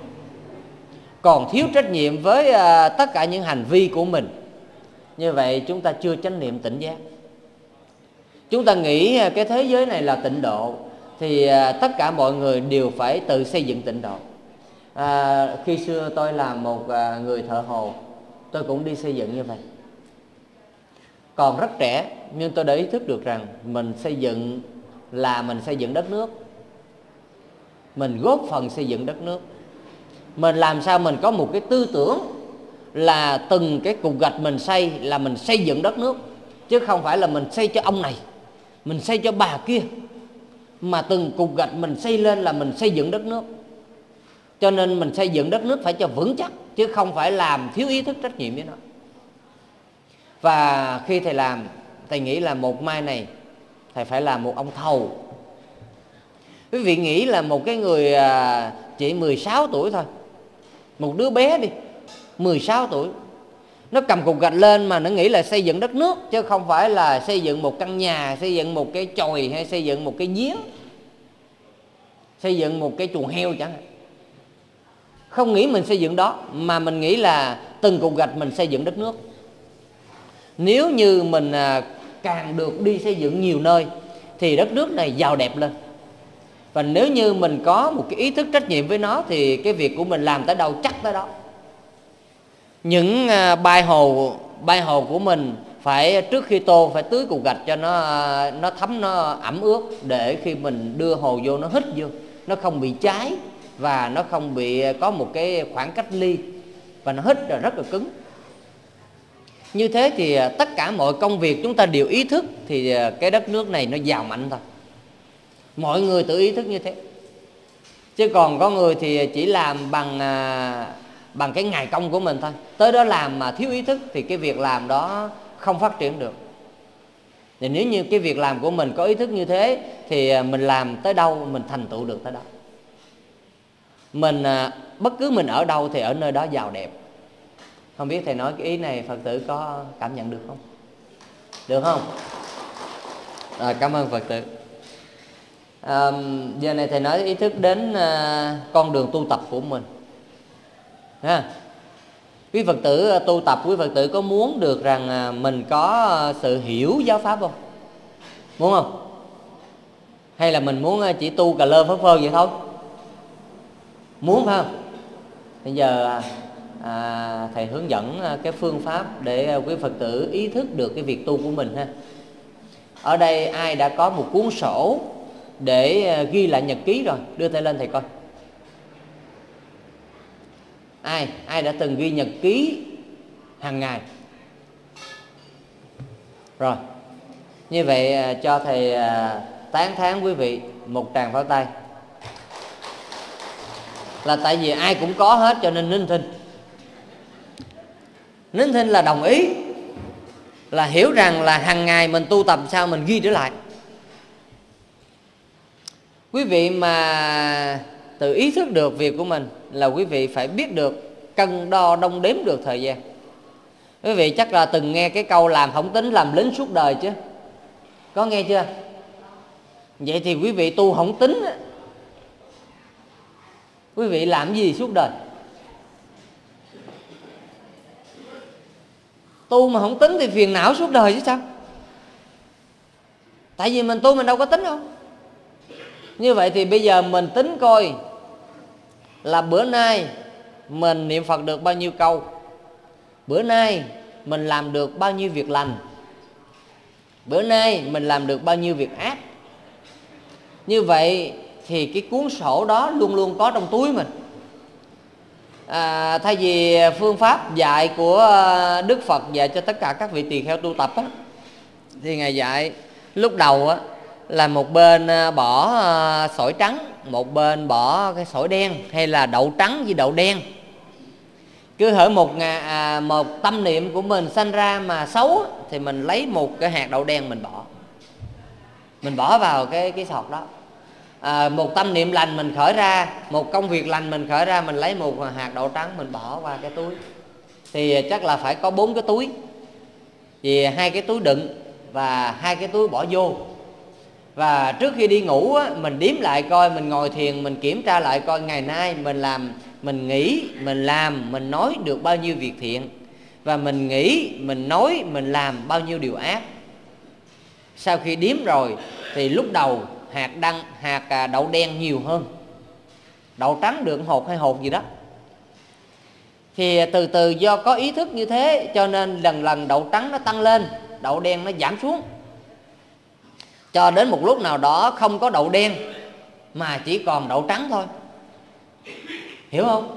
còn thiếu trách nhiệm với tất cả những hành vi của mình. Như vậy chúng ta chưa chánh niệm tỉnh giác. Chúng ta nghĩ cái thế giới này là tịnh độ, thì tất cả mọi người đều phải tự xây dựng tịnh độ. Khi xưa tôi là một người thợ hồ, tôi cũng đi xây dựng như vậy. Còn rất trẻ, nhưng tôi đã ý thức được rằng mình xây dựng là mình xây dựng đất nước, mình góp phần xây dựng đất nước. Mình làm sao mình có một cái tư tưởng là từng cái cục gạch mình xây là mình xây dựng đất nước, chứ không phải là mình xây cho ông này, mình xây cho bà kia, mà từng cục gạch mình xây lên là mình xây dựng đất nước. Cho nên mình xây dựng đất nước phải cho vững chắc, chứ không phải làm thiếu ý thức trách nhiệm với nó. Và khi thầy làm, thầy nghĩ là một mai này thầy phải là một ông thầu. Quý vị nghĩ là một cái người chỉ 16 tuổi thôi, một đứa bé đi 16 tuổi, nó cầm cục gạch lên mà nó nghĩ là xây dựng đất nước, chứ không phải là xây dựng một căn nhà, xây dựng một cái chòi, hay xây dựng một cái giếng, xây dựng một cái chuồng heo chẳng hạn. Không nghĩ mình xây dựng đó, mà mình nghĩ là từng cục gạch mình xây dựng đất nước. Nếu như mình càng được đi xây dựng nhiều nơi thì đất nước này giàu đẹp lên. Và nếu như mình có một cái ý thức trách nhiệm với nó thì cái việc của mình làm tới đâu chắc tới đó. Những bài hồ của mình phải trước khi tô phải tưới cục gạch cho nó thấm, nó ẩm ướt, để khi mình đưa hồ vô nó hít vô, nó không bị cháy và nó không bị có một cái khoảng cách ly, và nó hít là rất là cứng. Như thế thì tất cả mọi công việc chúng ta đều ý thức thì cái đất nước này nó giàu mạnh thôi. Mọi người tự ý thức như thế. Chứ còn có người thì chỉ làm bằng cái ngày công của mình thôi. Tới đó làm mà thiếu ý thức thì cái việc làm đó không phát triển được. Thì nếu như cái việc làm của mình có ý thức như thế thì mình làm tới đâu mình thành tựu được tới đó. Mình bất cứ mình ở đâu thì ở nơi đó giàu đẹp. Không biết thầy nói cái ý này Phật tử có cảm nhận được không? Được không? Rồi, cảm ơn Phật tử. Giờ này thầy nói ý thức đến con đường tu tập của mình ha. Quý Phật tử tu tập, quý Phật tử có muốn được rằng mình có sự hiểu giáo pháp không? Muốn không? Hay là mình muốn chỉ tu cà lơ phất phơ vậy thôi? Muốn phải không? Bây giờ thầy hướng dẫn cái phương pháp để quý Phật tử ý thức được cái việc tu của mình ha. Ở đây ai đã có một cuốn sổ để ghi lại nhật ký rồi? Đưa tay lên thầy coi. Ai đã từng ghi nhật ký hàng ngày? Rồi. Như vậy cho thầy tán thán quý vị một tràng pháo tay. Là tại vì ai cũng có hết cho nên nín thinh. Nín thinh là đồng ý, là hiểu rằng là hàng ngày mình tu tập sao mình ghi trở lại. Quý vị mà tự ý thức được việc của mình là quý vị phải biết được, cân đo đong đếm được thời gian. Quý vị chắc là từng nghe cái câu làm không tính làm lính suốt đời chứ? Có nghe chưa? Vậy thì quý vị tu không tính, quý vị làm gì suốt đời? Tu mà không tính thì phiền não suốt đời chứ sao? Tại vì mình tu mình đâu có tính đâu. Như vậy thì bây giờ mình tính coi là bữa nay mình niệm Phật được bao nhiêu câu, bữa nay mình làm được bao nhiêu việc lành, bữa nay mình làm được bao nhiêu việc ác. Như vậy thì cái cuốn sổ đó luôn luôn có trong túi mình. Thay vì phương pháp dạy của Đức Phật dạy cho tất cả các vị tỳ kheo tu tập á, thì Ngài dạy lúc đầu á là một bên bỏ sỏi trắng, một bên bỏ cái sỏi đen, hay là đậu trắng với đậu đen. Cứ hở một tâm niệm của mình sanh ra mà xấu thì mình lấy một cái hạt đậu đen mình bỏ, vào cái sọt đó. Một tâm niệm lành mình khởi ra, một công việc lành mình khởi ra, mình lấy một hạt đậu trắng mình bỏ qua cái túi. Thì chắc là phải có 4 cái túi, vì 2 cái túi đựng và 2 cái túi bỏ vô. Và trước khi đi ngủ á, mình đếm lại coi, mình ngồi thiền mình kiểm tra lại coi ngày nay mình làm, mình nghĩ, mình làm, mình nói được bao nhiêu việc thiện, và mình nghĩ, mình nói, mình làm bao nhiêu điều ác. Sau khi đếm rồi thì lúc đầu hạt đậu đen nhiều hơn, đậu trắng được hột hay hột gì đó. Thì từ từ do có ý thức như thế cho nên lần lần đậu trắng nó tăng lên, đậu đen nó giảm xuống, cho đến một lúc nào đó không có đậu đen mà chỉ còn đậu trắng thôi. Hiểu không?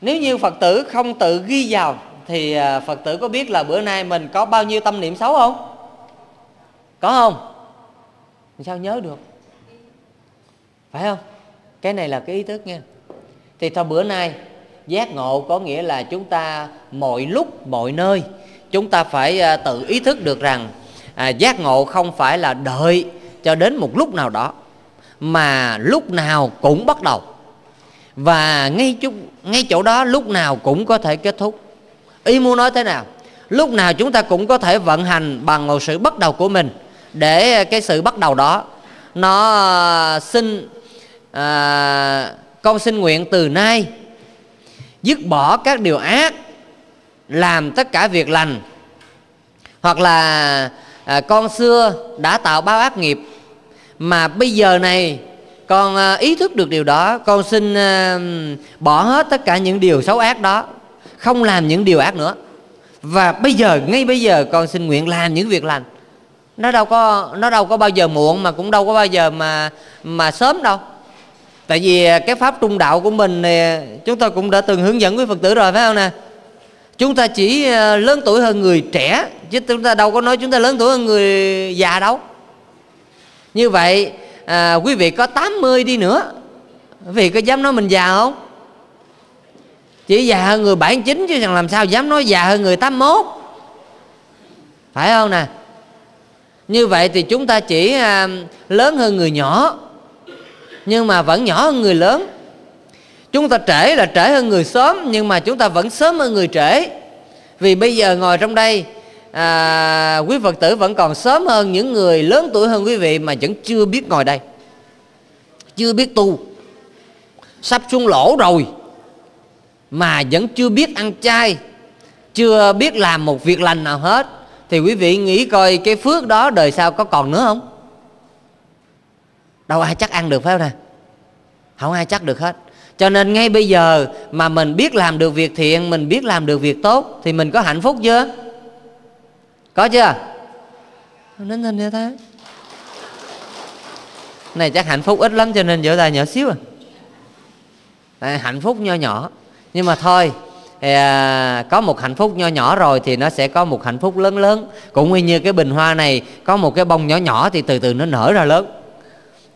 Nếu như Phật tử không tự ghi vào thì Phật tử có biết là bữa nay mình có bao nhiêu tâm niệm xấu không? Có không? Mình sao nhớ được? Phải không? Cái này là cái ý thức nha. Thì thôi bữa nay giác ngộ có nghĩa là chúng ta mọi lúc mọi nơi chúng ta phải tự ý thức được rằng giác ngộ không phải là đợi cho đến một lúc nào đó, mà lúc nào cũng bắt đầu, và ngay chỗ đó lúc nào cũng có thể kết thúc. Ý muốn nói thế nào? Lúc nào chúng ta cũng có thể vận hành bằng một sự bắt đầu của mình, để cái sự bắt đầu đó nó xin con xin nguyện từ nay dứt bỏ các điều ác, làm tất cả việc lành. Hoặc là con xưa đã tạo bao ác nghiệp, mà bây giờ này con ý thức được điều đó, con xin bỏ hết tất cả những điều xấu ác đó, không làm những điều ác nữa. Và bây giờ, ngay bây giờ con xin nguyện làm những việc lành. Nó đâu có bao giờ muộn, mà cũng đâu có bao giờ mà sớm đâu. Tại vì cái pháp trung đạo của mình này, chúng ta cũng đã từng hướng dẫn quý Phật tử rồi, phải không nè? Chúng ta chỉ lớn tuổi hơn người trẻ, chứ chúng ta đâu có nói chúng ta lớn tuổi hơn người già đâu. Như vậy quý vị có 80 đi nữa, quý vị có dám nói mình già không? Chỉ già hơn người 79 chứ làm sao dám nói già hơn người 81, phải không nè? Như vậy thì chúng ta chỉ lớn hơn người nhỏ, nhưng mà vẫn nhỏ hơn người lớn. Chúng ta trễ là trễ hơn người sớm, nhưng mà chúng ta vẫn sớm hơn người trễ. Vì bây giờ ngồi trong đây, quý Phật tử vẫn còn sớm hơn những người lớn tuổi hơn quý vị mà vẫn chưa biết ngồi đây, chưa biết tu, sắp xuống lỗ rồi mà vẫn chưa biết ăn chay, chưa biết làm một việc lành nào hết. Thì quý vị nghĩ coi cái phước đó đời sau có còn nữa không? Đâu ai chắc ăn được, phải không nè? Không ai chắc được hết. Cho nên ngay bây giờ mà mình biết làm được việc thiện, mình biết làm được việc tốt, thì mình có hạnh phúc chưa? Có chưa? Nín thinh như thế này chắc hạnh phúc ít lắm, cho nên vỗ tay nhỏ xíu à. Hạnh phúc nho nhỏ. Nhưng mà thôi, có một hạnh phúc nho nhỏ rồi thì nó sẽ có một hạnh phúc lớn lớn. Cũng như cái bình hoa này, có một cái bông nhỏ nhỏ thì từ từ nó nở ra lớn.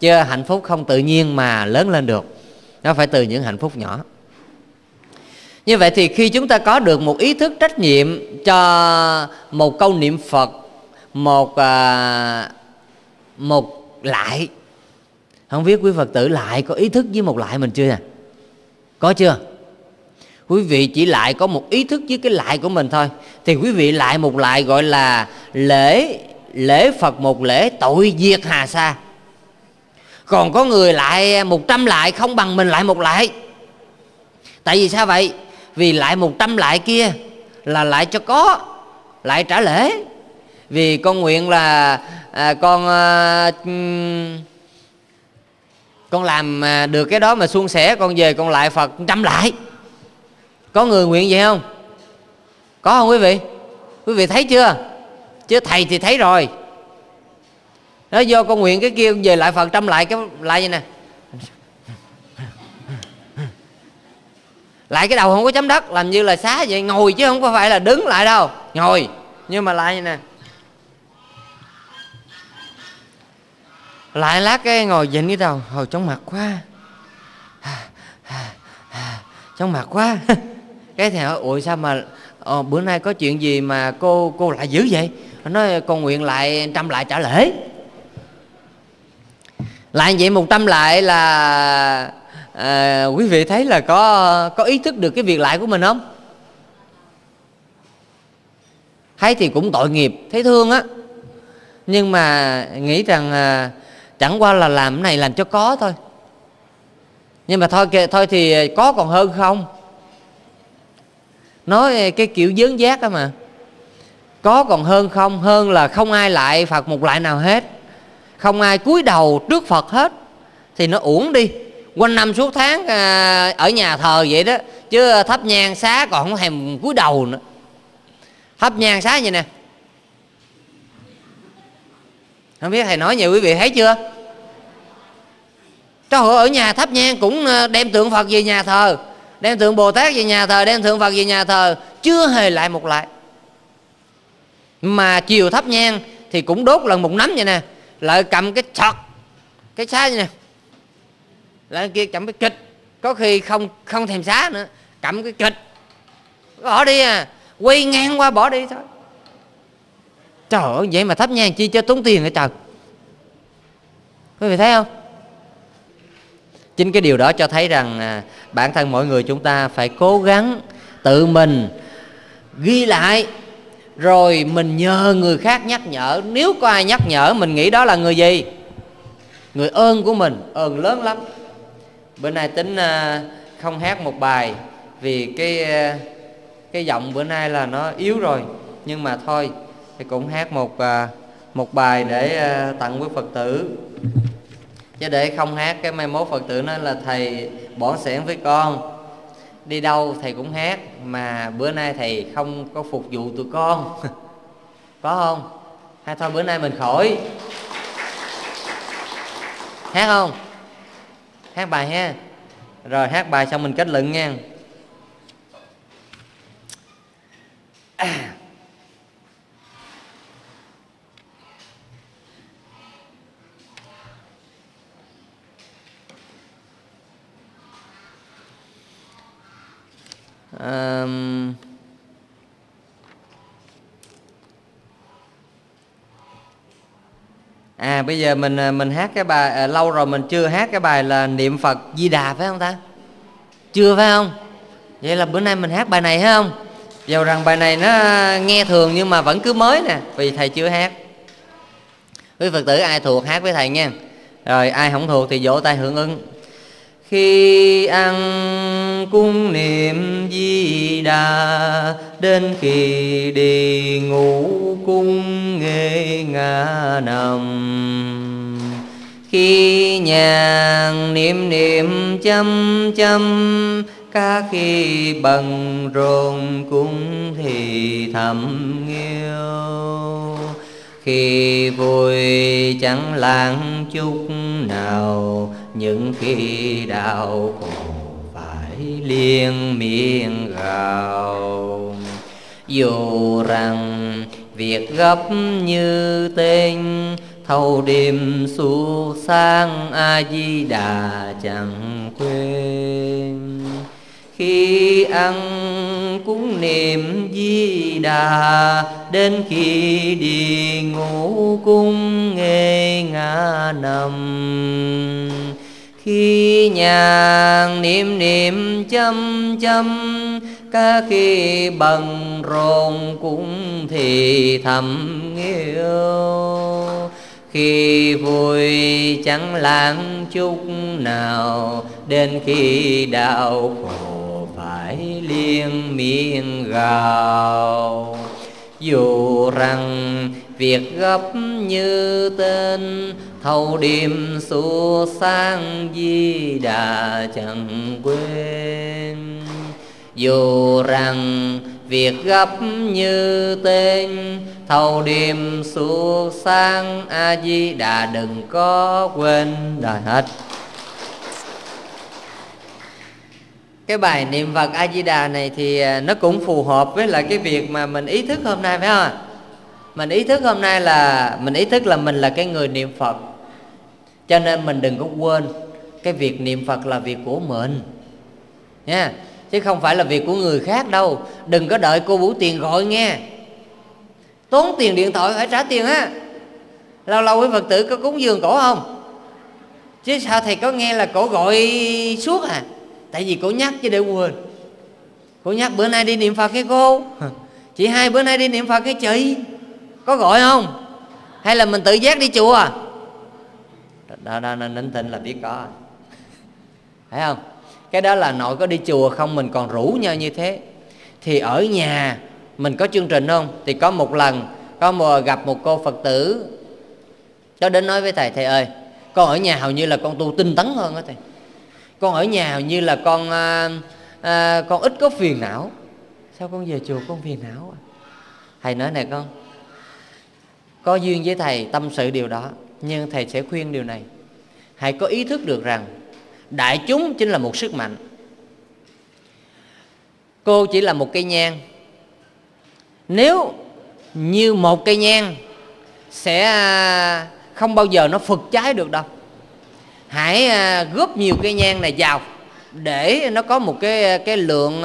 Chứ hạnh phúc không tự nhiên mà lớn lên được, nó phải từ những hạnh phúc nhỏ. Như vậy thì khi chúng ta có được một ý thức trách nhiệm cho một câu niệm Phật, một lại. Không biết quý Phật tử lại có ý thức với một lại mình chưa nè? Có chưa? Quý vị chỉ lại có một ý thức với cái lại của mình thôi. Thì quý vị lại một lại gọi là lễ Phật một lễ, tội diệt hà sa. Còn có người lại 100 lại không bằng mình lại một lại. Tại vì sao vậy? Vì lại 100 lại kia là lại cho có, lại trả lễ. Vì con nguyện là con làm được cái đó mà suôn sẻ, con về con lại Phật 100 lại. Có người nguyện vậy không? Có không quý vị? Quý vị thấy chưa? Chứ thầy thì thấy rồi. Nó do con nguyện cái kia về lại Phật 100 lại, cái lại vậy nè, lại cái đầu không có chấm đất, làm như là xá vậy, ngồi chứ không có phải là đứng lại đâu, ngồi nhưng mà lại vậy nè, lại lát cái ngồi dịnh cái đầu, hồi chóng mặt quá, chóng mặt quá. Cái thầy hỏi ủa sao mà bữa nay có chuyện gì mà cô lại dữ vậy? Nói con nguyện lại 100 lại trả lễ. Lại vậy 100 lại là quý vị thấy là có ý thức được cái việc lại của mình không? Thấy thì cũng tội nghiệp, thấy thương á, nhưng mà nghĩ rằng chẳng qua là làm cái này làm cho có thôi. Nhưng mà thôi thì có còn hơn không. Nói cái kiểu dớn giác á mà, có còn hơn không? Hơn là không ai lại Phật một lại nào hết, không ai cúi đầu trước Phật hết, thì nó uổng đi. Quanh năm suốt tháng ở nhà thờ vậy đó, chứ thắp nhang xá còn không thèm cúi đầu nữa. Thắp nhang xá vậy nè, không biết thầy nói vậy quý vị thấy chưa? Trời ơi, ở nhà thắp nhang cũng đem tượng Phật về nhà thờ, đem tượng Bồ Tát về nhà thờ, đem tượng Phật về nhà thờ, chưa hề lại một lại. Mà chiều thắp nhang thì cũng đốt lần một nắm vậy nè, lại cầm cái sọt, cái xá vậy nè, lại kia cầm cái kịch, có khi không thèm xá nữa, cầm cái kịch bỏ đi à, quay ngang qua bỏ đi thôi. Trời ơi, vậy mà thắp nhang chi cho tốn tiền hả trời? Quý vị thấy không? Chính cái điều đó cho thấy rằng bản thân mỗi người chúng ta phải cố gắng tự mình ghi lại, rồi mình nhờ người khác nhắc nhở. Nếu có ai nhắc nhở, mình nghĩ đó là người gì? Người ơn của mình, ơn lớn lắm. Bữa nay tính không hát một bài vì cái giọng bữa nay là nó yếu rồi, nhưng mà thôi thì cũng hát một bài để tặng quý Phật tử. Chứ để không hát cái mai mốt Phật tử nói là thầy bỏ xẻng với con, đi đâu thầy cũng hát mà bữa nay thầy không có phục vụ tụi con. Có không? Hay thôi bữa nay mình khỏi hát không? Hát bài ha. Rồi hát bài xong mình kết luận nha. Bây giờ mình hát cái bài lâu rồi mình chưa hát cái bài là niệm Phật Di Đà, phải không ta? Chưa phải không? Vậy là bữa nay mình hát bài này phải không? Dầu rằng bài này nó nghe thường nhưng mà vẫn cứ mới nè, vì thầy chưa hát. Quý Phật tử ai thuộc hát với thầy nha. Rồi ai không thuộc thì vỗ tay hưởng ứng. Khi ăn cung niệm Di Đà, đến khi đi ngủ cung nghê ngã nằm. Khi nhàn niệm niệm chăm chăm, các khi bận rộn cũng thì thầm nghiêu. Khi vui chẳng lãng chút nào, những khi đau khổ phải liên miên gào. Dù rằng việc gấp như tên, thâu đêm suốt sáng A Di Đà chẳng quên. Khi ăn cúng niệm Di Đà, đến khi đi ngủ cung nghê ngã nằm. Khi nhàn niệm niệm chăm chăm, các khi bận rộn cũng thì thầm yêu. Khi vui chẳng lãng chút nào, đến khi đau khổ phải liên miên gào. Dù rằng việc gấp như tên, thâu đêm suốt sáng Di Đà chẳng quên. Dù rằng việc gấp như tên, thâu đêm suốt sáng A Di Đà đừng có quên. Rồi hết. Cái bài niệm Phật A Di Đà này thì nó cũng phù hợp với lại cái việc mà mình ý thức hôm nay, phải không ạ? Mình ý thức hôm nay là mình ý thức là mình là cái người niệm Phật. Cho nên mình đừng có quên cái việc niệm Phật là việc của mình nha, chứ không phải là việc của người khác đâu. Đừng có đợi cô Vũ Tiền gọi nghe, tốn tiền điện thoại phải trả tiền á. Lâu lâu quý Phật tử có cúng dường cổ không? Chứ sao thầy có nghe là cổ gọi suốt à? Tại vì cổ nhắc chứ để quên. Cổ nhắc bữa nay đi niệm Phật nghe cô. Chị hai bữa nay đi niệm Phật nghe chị. Có gọi không? Hay là mình tự giác đi chùa à? Đó nín tịnh là biết có. Thấy không? Cái đó là nội có đi chùa không mình còn rủ nhau như thế. Thì ở nhà mình có chương trình không? Thì có một lần có mùa gặp một cô Phật tử, đó đến nói với thầy: thầy ơi, con ở nhà hầu như là con tu tinh tấn hơn đó thầy. Con ở nhà hầu như là con ít có phiền não. Sao con về chùa con phiền não à? Thầy nói: này con, có duyên với thầy tâm sự điều đó, nhưng thầy sẽ khuyên điều này: hãy có ý thức được rằng đại chúng chính là một sức mạnh. Cô chỉ là một cây nhang. Nếu như một cây nhang sẽ không bao giờ nó phật cháy được đâu. Hãy góp nhiều cây nhang này vào để nó có một cái lượng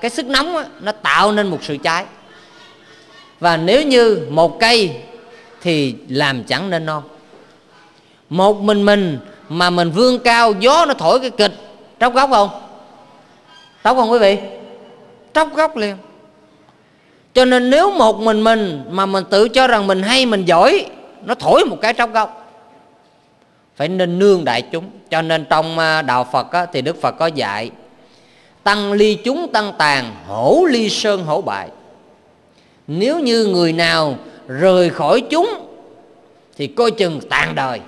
cái sức nóng đó, nó tạo nên một sự cháy. Và nếu như một cây thì làm chẳng nên non. Một mình mà mình vươn cao, gió nó thổi cái kịch, tróc góc không? Tróc không quý vị? Tróc góc liền. Cho nên nếu một mình mà mình tự cho rằng mình hay, mình giỏi, nó thổi một cái tróc góc. phải nên nương đại chúng. Cho nên trong đạo Phật á, thì Đức Phật có dạy: tăng ly chúng tăng tàn, hổ ly sơn hổ bại. Nếu như người nào rời khỏi chúng thì coi chừng tàn đời.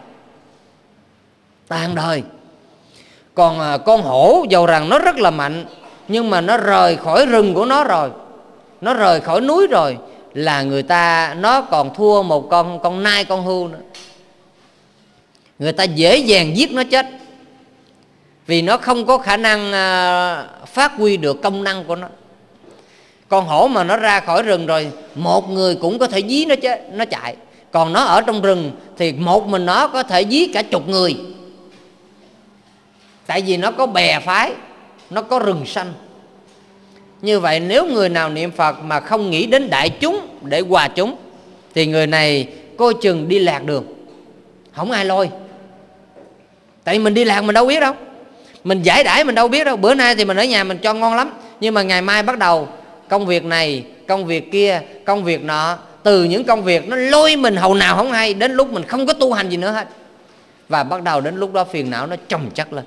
Tàn đời. Còn con hổ dầu rằng nó rất là mạnh, nhưng mà nó rời khỏi rừng của nó rồi, nó rời khỏi núi rồi, là người ta nó còn thua một con nai con hươu nữa. Người ta dễ dàng giết nó chết, vì nó không có khả năng phát huy được công năng của nó. Con hổ mà nó ra khỏi rừng rồi, một người cũng có thể dí nó chết, nó chạy. Còn nó ở trong rừng thì một mình nó có thể dí cả chục người. Tại vì nó có bè phái, nó có rừng xanh. Như vậy nếu người nào niệm Phật mà không nghĩ đến đại chúng để hòa chúng, thì người này coi chừng đi lạc đường, không ai lôi. Tại mình đi lạc mình đâu biết đâu, mình giải đãi mình đâu biết đâu. Bữa nay thì mình ở nhà mình cho ngon lắm, nhưng mà ngày mai bắt đầu công việc này, công việc kia, công việc nọ. Từ những công việc nó lôi mình hầu nào không hay, đến lúc mình không có tu hành gì nữa hết. Và bắt đầu đến lúc đó phiền não nó chồng chất lên.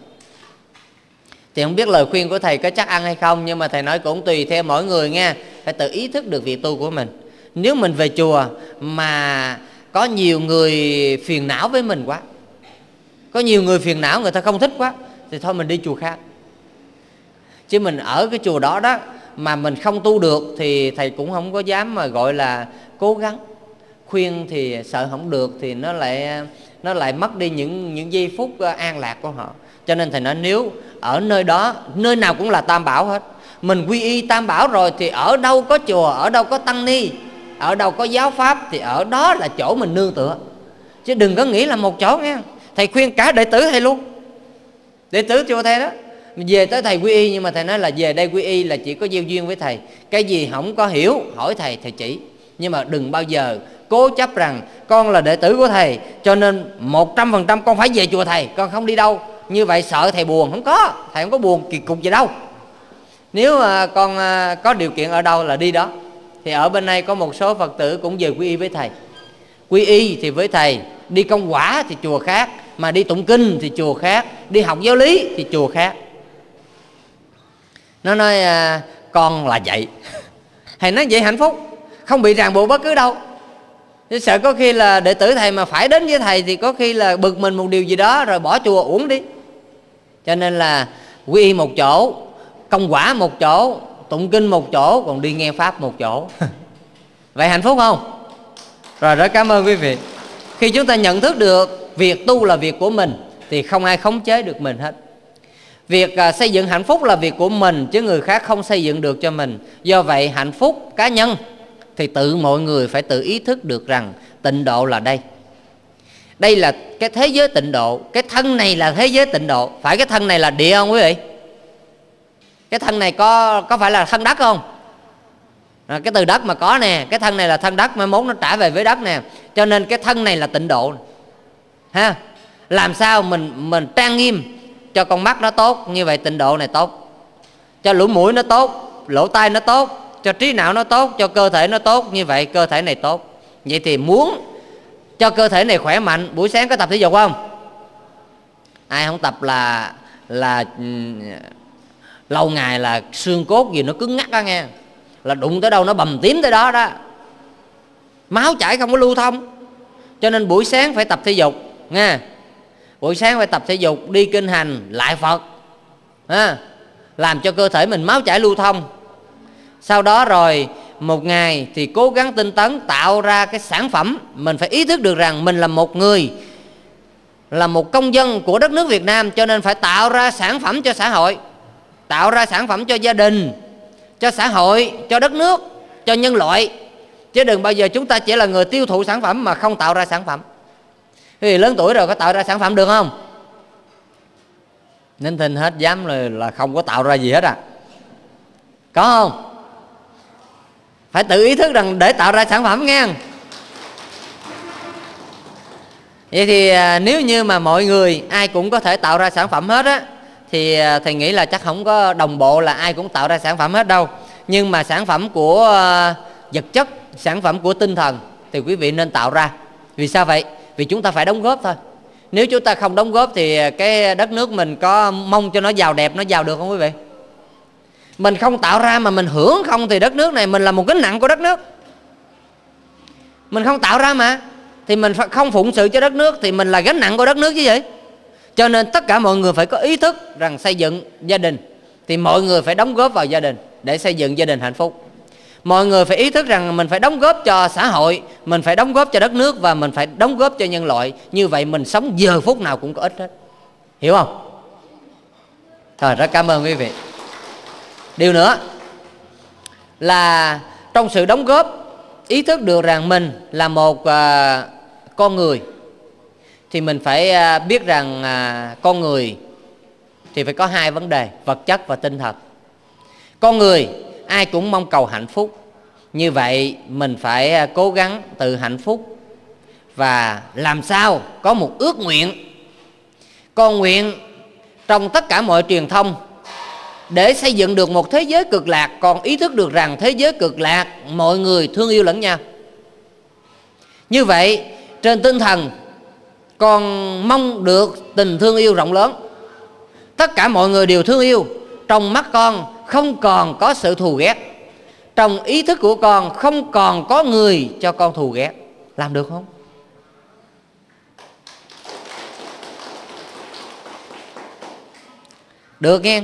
Thì không biết lời khuyên của thầy có chắc ăn hay không, nhưng mà thầy nói cũng tùy theo mỗi người nha. Phải tự ý thức được việc tu của mình. Nếu mình về chùa mà có nhiều người phiền não với mình quá, có nhiều người phiền não người ta không thích quá, thì thôi mình đi chùa khác. Chứ mình ở cái chùa đó đó mà mình không tu được thì thầy cũng không có dám mà gọi là cố gắng. Khuyên thì sợ không được, thì nó lại mất đi những giây phút an lạc của họ. Cho nên thầy nói nếu ở nơi đó, nơi nào cũng là Tam Bảo hết, mình quy y Tam Bảo rồi thì ở đâu có chùa, ở đâu có tăng ni, ở đâu có giáo pháp thì ở đó là chỗ mình nương tựa. Chứ đừng có nghĩ là một chỗ nghe. Thầy khuyên cả đệ tử thầy luôn, đệ tử chùa thầy đó, về tới thầy quy y. Nhưng mà thầy nói là về đây quy y là chỉ có gieo duyên với thầy, cái gì không có hiểu hỏi thầy, thầy chỉ. Nhưng mà đừng bao giờ cố chấp rằng con là đệ tử của thầy cho nên 100% con phải về chùa thầy, con không đi đâu. Như vậy sợ thầy buồn, không có. Thầy không có buồn kỳ cục gì đâu. Nếu con có điều kiện ở đâu là đi đó. Thì ở bên này có một số Phật tử cũng về quy y với thầy. Quy y thì với thầy, đi công quả thì chùa khác, mà đi tụng kinh thì chùa khác, đi học giáo lý thì chùa khác. Nó nói con là vậy. Thầy nói vậy hạnh phúc, không bị ràng buộc bất cứ đâu. Sợ có khi là đệ tử thầy mà phải đến với thầy thì có khi là bực mình một điều gì đó rồi bỏ chùa uổng đi. Cho nên là quy y một chỗ, công quả một chỗ, tụng kinh một chỗ, còn đi nghe pháp một chỗ. Vậy hạnh phúc không? Rồi rất cảm ơn quý vị. Khi chúng ta nhận thức được việc tu là việc của mình thì không ai khống chế được mình hết. Việc xây dựng hạnh phúc là việc của mình, chứ người khác không xây dựng được cho mình. Do vậy hạnh phúc cá nhân thì tự mọi người phải tự ý thức được rằng tịnh độ là đây. Đây là cái thế giới tịnh độ. Cái thân này là thế giới tịnh độ. Phải cái thân này là địa không quý vị? Cái thân này có phải là thân đất không? Cái từ đất mà có nè. Cái thân này là thân đất, mai mốt nó trả về với đất nè. Cho nên cái thân này là tịnh độ ha. Làm sao mình trang nghiêm cho con mắt nó tốt, như vậy tịnh độ này tốt. Cho lỗ mũi nó tốt, lỗ tai nó tốt, cho trí não nó tốt, cho cơ thể nó tốt, như vậy cơ thể này tốt. Vậy thì muốn cho cơ thể này khỏe mạnh, buổi sáng có tập thể dục không? Ai không tập là lâu ngày là xương cốt gì nó cứng ngắc đó nghe. Là đụng tới đâu nó bầm tím tới đó đó. Máu chảy không có lưu thông. Cho nên buổi sáng phải tập thể dục nghe. Buổi sáng phải tập thể dục, đi kinh hành, lại Phật ha. Làm cho cơ thể mình máu chảy lưu thông. Sau đó rồi một ngày thì cố gắng tinh tấn tạo ra cái sản phẩm. Mình phải ý thức được rằng mình là một người, là một công dân của đất nước Việt Nam. Cho nên phải tạo ra sản phẩm cho xã hội, tạo ra sản phẩm cho gia đình, cho xã hội, cho đất nước, cho nhân loại. Chứ đừng bao giờ chúng ta chỉ là người tiêu thụ sản phẩm mà không tạo ra sản phẩm. Vì lớn tuổi rồi có tạo ra sản phẩm được không? Nên thinh hết dám là không có tạo ra gì hết à. Có không? Phải tự ý thức rằng để tạo ra sản phẩm nghe. Vậy thì nếu như mà mọi người ai cũng có thể tạo ra sản phẩm hết á, thì thầy nghĩ là chắc không có đồng bộ là ai cũng tạo ra sản phẩm hết đâu. Nhưng mà sản phẩm của vật chất, sản phẩm của tinh thần thì quý vị nên tạo ra. Vì sao vậy? Vì chúng ta phải đóng góp thôi. Nếu chúng ta không đóng góp thì cái đất nước mình có mong cho nó giàu đẹp, nó giàu được không quý vị? Mình không tạo ra mà mình hưởng không thì đất nước này mình là một gánh nặng của đất nước. Mình không tạo ra mà thì mình không phụng sự cho đất nước thì mình là gánh nặng của đất nước chứ vậy. Cho nên tất cả mọi người phải có ý thức rằng xây dựng gia đình thì mọi người phải đóng góp vào gia đình để xây dựng gia đình hạnh phúc. Mọi người phải ý thức rằng mình phải đóng góp cho xã hội, mình phải đóng góp cho đất nước và mình phải đóng góp cho nhân loại. Như vậy mình sống giờ phút nào cũng có ích hết. Hiểu không? Rồi, rất cảm ơn quý vị. Điều nữa là trong sự đóng góp, ý thức được rằng mình là một con người thì mình phải biết rằng con người thì phải có hai vấn đề: vật chất và tinh thần. Con người ai cũng mong cầu hạnh phúc, như vậy mình phải cố gắng tự hạnh phúc và làm sao có một ước nguyện. Con nguyện trong tất cả mọi truyền thông để xây dựng được một thế giới cực lạc, còn ý thức được rằng thế giới cực lạc mọi người thương yêu lẫn nhau. Như vậy trên tinh thần còn mong được tình thương yêu rộng lớn, tất cả mọi người đều thương yêu. Trong mắt con không còn có sự thù ghét, trong ý thức của con không còn có người cho con thù ghét. Làm được không? Được nghe.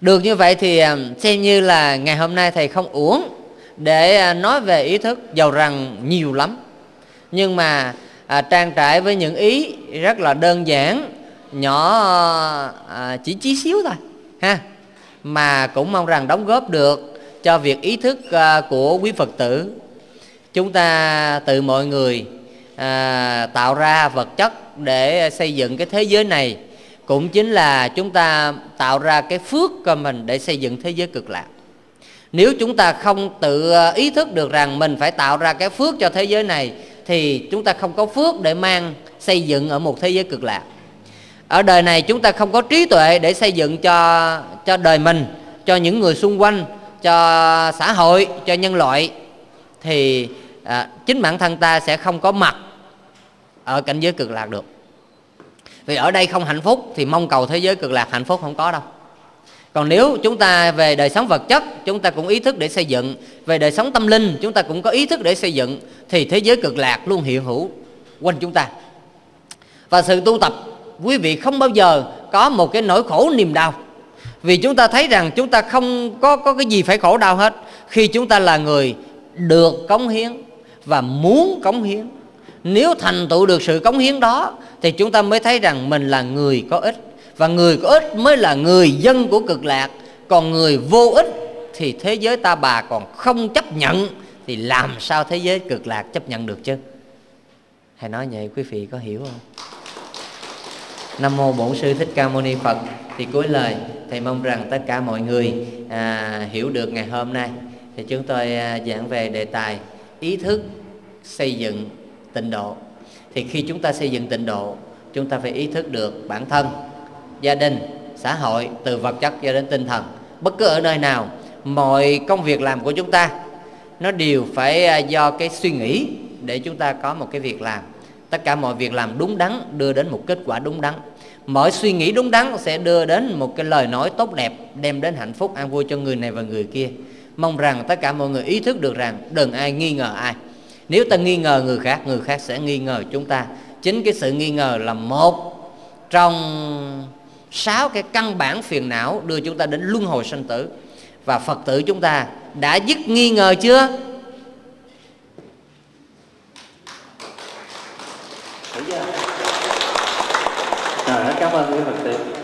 Được như vậy thì xem như là ngày hôm nay thầy không uổng để nói về ý thức, dầu rằng nhiều lắm. Nhưng mà trang trải với những ý rất là đơn giản, nhỏ chỉ chí xíu thôi ha. Mà cũng mong rằng đóng góp được cho việc ý thức của quý Phật tử. Chúng ta từ mọi người tạo ra vật chất để xây dựng cái thế giới này cũng chính là chúng ta tạo ra cái phước của mình để xây dựng thế giới cực lạc. Nếu chúng ta không tự ý thức được rằng mình phải tạo ra cái phước cho thế giới này thì chúng ta không có phước để mang xây dựng ở một thế giới cực lạc. Ở đời này chúng ta không có trí tuệ để xây dựng cho đời mình, cho những người xung quanh, cho xã hội, cho nhân loại thì chính bản thân ta sẽ không có mặt ở cảnh giới cực lạc được. Vì ở đây không hạnh phúc thì mong cầu thế giới cực lạc hạnh phúc không có đâu. Còn nếu chúng ta về đời sống vật chất chúng ta cũng ý thức để xây dựng, về đời sống tâm linh chúng ta cũng có ý thức để xây dựng thì thế giới cực lạc luôn hiện hữu quanh chúng ta. Và sự tu tập, quý vị không bao giờ có một cái nỗi khổ niềm đau, vì chúng ta thấy rằng chúng ta không có cái gì phải khổ đau hết khi chúng ta là người được cống hiến và muốn cống hiến. Nếu thành tựu được sự cống hiến đó thì chúng ta mới thấy rằng mình là người có ích, và người có ích mới là người dân của cực lạc. Còn người vô ích thì thế giới ta bà còn không chấp nhận thì làm sao thế giới cực lạc chấp nhận được chứ. Thầy nói vậy quý vị có hiểu không? Nam Mô Bổn Sư Thích Ca Mâu Ni Phật. Thì cuối lời thầy mong rằng tất cả mọi người hiểu được ngày hôm nay thì chúng tôi giảng về đề tài ý thức xây dựng tịnh độ. Thì khi chúng ta xây dựng tịnh độ, chúng ta phải ý thức được bản thân, gia đình, xã hội, từ vật chất cho đến tinh thần. Bất cứ ở nơi nào, mọi công việc làm của chúng ta nó đều phải do cái suy nghĩ để chúng ta có một cái việc làm. Tất cả mọi việc làm đúng đắn đưa đến một kết quả đúng đắn. Mỗi suy nghĩ đúng đắn sẽ đưa đến một cái lời nói tốt đẹp, đem đến hạnh phúc an vui cho người này và người kia. Mong rằng tất cả mọi người ý thức được rằng đừng ai nghi ngờ ai. Nếu ta nghi ngờ người khác sẽ nghi ngờ chúng ta. Chính cái sự nghi ngờ là một trong 6 cái căn bản phiền não đưa chúng ta đến luân hồi sanh tử. Và Phật tử chúng ta đã dứt nghi ngờ chưa? Cảm ơn quý Phật tử.